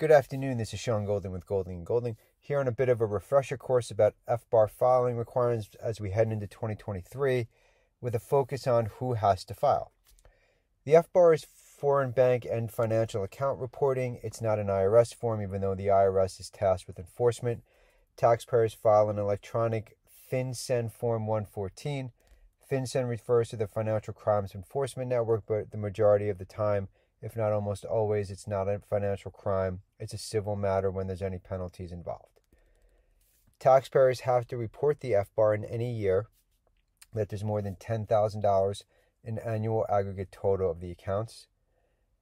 Good afternoon, this is Sean Golding with Golding & Golding, here on a bit of a refresher course about FBAR filing requirements as we head into 2023 with a focus on who has to file. The FBAR is Foreign Bank and Financial Account Reporting. It's not an IRS form, even though the IRS is tasked with enforcement. Taxpayers file an electronic FinCEN Form 114. FinCEN refers to the Financial Crimes Enforcement Network, but the majority of the time, if not almost always, it's not a financial crime. It's a civil matter when there's any penalties involved. Taxpayers have to report the FBAR in any year that there's more than $10,000 in annual aggregate total of the accounts.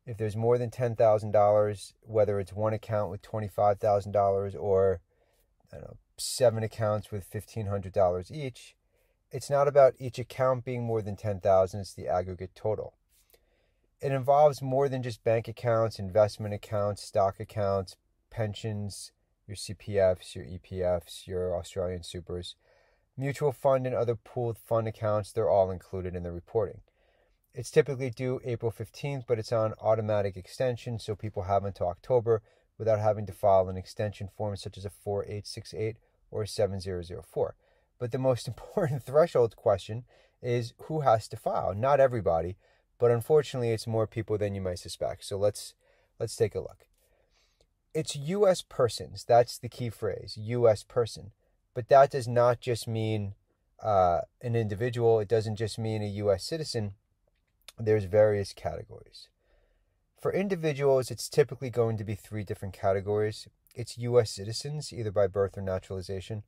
If there's more than $10,000, whether it's one account with $25,000 or, I don't know, seven accounts with $1,500 each, it's not about each account being more than $10,000, it's the aggregate total. It involves more than just bank accounts, investment accounts, stock accounts, pensions, your CPFs, your EPFs, your Australian supers, mutual fund and other pooled fund accounts. They're all included in the reporting. It's typically due April 15th, but it's on automatic extension, so people have until October without having to file an extension form such as a 4868 or 7004. But the most important threshold question is who has to file? Not everybody. But unfortunately, it's more people than you might suspect. So let's take a look. It's U.S. persons. That's the key phrase, U.S. person. But that does not just mean an individual. It doesn't just mean a U.S. citizen. There's various categories. For individuals, it's typically going to be three different categories. It's U.S. citizens, either by birth or naturalization,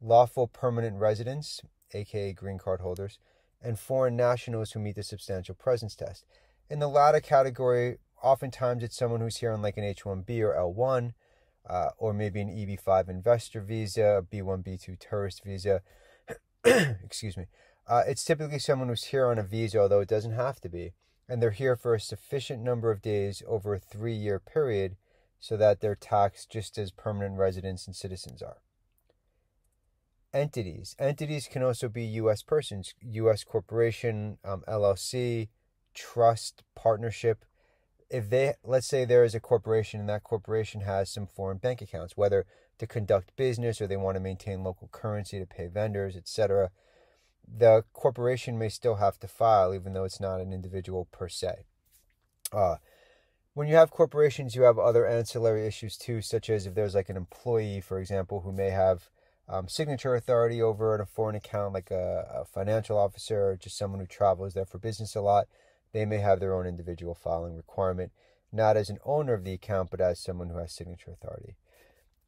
lawful permanent residents, aka green card holders, and foreign nationals who meet the substantial presence test. In the latter category, oftentimes it's someone who's here on like an H-1B or L-1, or maybe an EB-5 investor visa, B-1, B-2 tourist visa. Excuse me. It's typically someone who's here on a visa, although it doesn't have to be, and they're here for a sufficient number of days over a three-year period so that they're taxed just as permanent residents and citizens are. Entities. Entities can also be U.S. persons, U.S. corporation, LLC, trust, partnership. If they, let's say there is a corporation and that corporation has some foreign bank accounts, whether to conduct business or they want to maintain local currency to pay vendors, etc., the corporation may still have to file even though it's not an individual per se. When you have corporations, you have other ancillary issues too, such as if there's like an employee, for example, who may have signature authority over at a foreign account, like a financial officer, or just someone who travels there for business a lot. They may have their own individual filing requirement, not as an owner of the account, but as someone who has signature authority.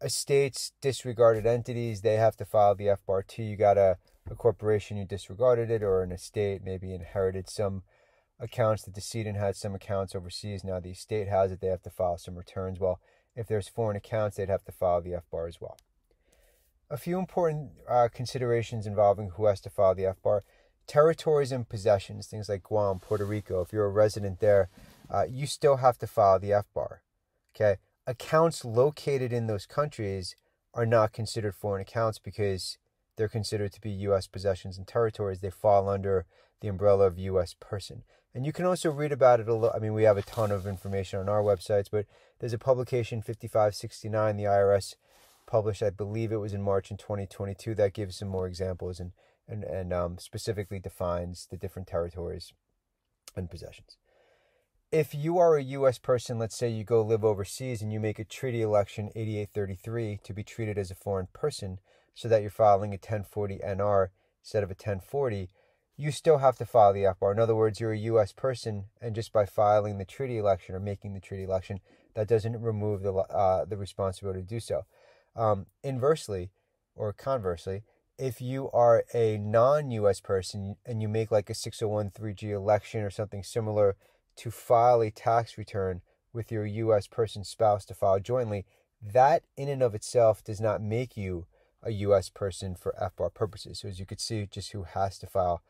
Estates, disregarded entities, they have to file the FBAR too. You got a corporation, you disregarded it, or an estate, maybe inherited some accounts. The decedent had some accounts overseas. Now the estate has it. They have to file some returns. Well, if there's foreign accounts, they'd have to file the FBAR as well. A few important considerations involving who has to file the FBAR. Territories and possessions, things like Guam, Puerto Rico, if you're a resident there, you still have to file the FBAR. Okay? Accounts located in those countries are not considered foreign accounts because they're considered to be U.S. possessions and territories. They fall under the umbrella of U.S. person. And you can also read about it a little. I mean, we have a ton of information on our websites, but there's a publication 5569, the IRS published, I believe it was in March in 2022, that gives some more examples and specifically defines the different territories and possessions. If you are a U.S. person, let's say you go live overseas and you make a treaty election 8833 to be treated as a foreign person so that you're filing a 1040 NR instead of a 1040, you still have to file the FBAR. In other words, you're a U.S. person, and just by filing the treaty election or making the treaty election, that doesn't remove the responsibility to do so. Inversely or conversely, if you are a non-U.S. person and you make like a 6013G election or something similar to file a tax return with your U.S. person spouse to file jointly, that in and of itself does not make you a U.S. person for FBAR purposes. So as you could see, just who has to file,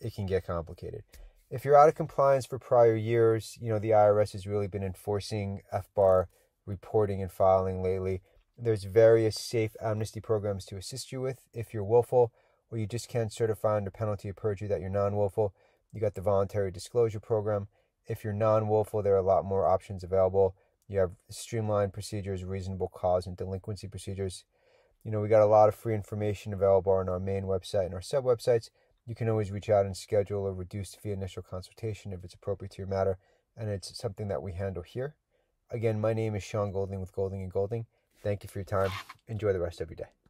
it can get complicated. If you're out of compliance for prior years, you know, the IRS has really been enforcing FBAR reporting and filing lately. There's various safe amnesty programs to assist you with. If you're willful or you just can't certify under penalty of perjury that you're non-willful, you got the voluntary disclosure program. If you're non-willful, there are a lot more options available. You have streamlined procedures, reasonable cause, and delinquency procedures. You know, we got a lot of free information available on our main website and our sub-websites. You can always reach out and schedule a reduced fee initial consultation if it's appropriate to your matter, and it's something that we handle here. Again, my name is Sean Golding with Golding & Golding. Thank you for your time. Enjoy the rest of your day.